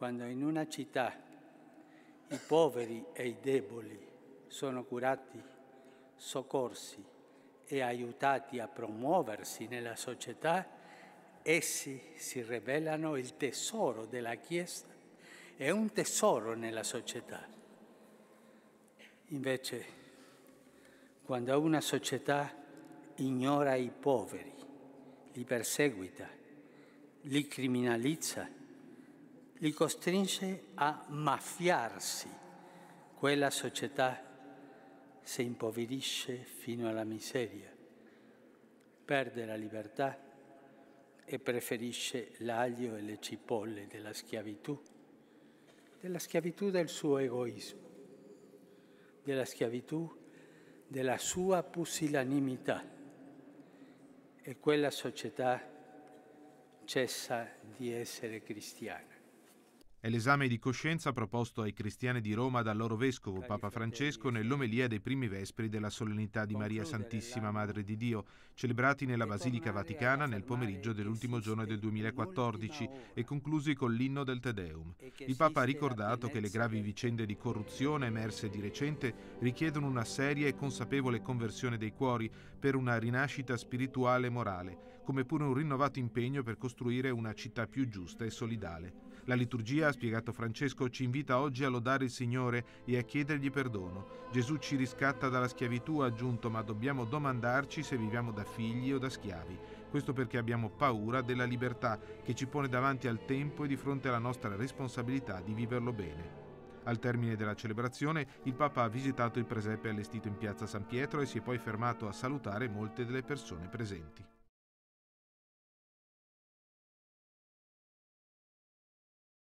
Quando in una città i poveri e i deboli sono curati, soccorsi e aiutati a promuoversi nella società, essi si rivelano il tesoro della Chiesa e un tesoro nella società. Invece, quando una società ignora i poveri, li perseguita, li criminalizza, li costringe a maffiarsi, quella società si impoverisce fino alla miseria, perde la libertà e preferisce l'aglio e le cipolle della schiavitù del suo egoismo, della schiavitù della sua pusillanimità. E quella società cessa di essere cristiana. È l'esame di coscienza proposto ai cristiani di Roma dal loro vescovo, Papa Francesco, nell'omelia dei primi vespri della solennità di Maria Santissima Madre di Dio, celebrati nella Basilica Vaticana nel pomeriggio dell'ultimo giorno del 2014 e conclusi con l'inno del Te Deum. Il Papa ha ricordato che le gravi vicende di corruzione emerse di recente richiedono una seria e consapevole conversione dei cuori per una rinascita spirituale e morale, come pure un rinnovato impegno per costruire una città più giusta e solidale. La liturgia, ha spiegato Francesco, ci invita oggi a lodare il Signore e a chiedergli perdono. Gesù ci riscatta dalla schiavitù, ha aggiunto, ma dobbiamo domandarci se viviamo da figli o da schiavi. Questo perché abbiamo paura della libertà che ci pone davanti al tempo e di fronte alla nostra responsabilità di viverlo bene. Al termine della celebrazione, il Papa ha visitato il presepe allestito in piazza San Pietro e si è poi fermato a salutare molte delle persone presenti.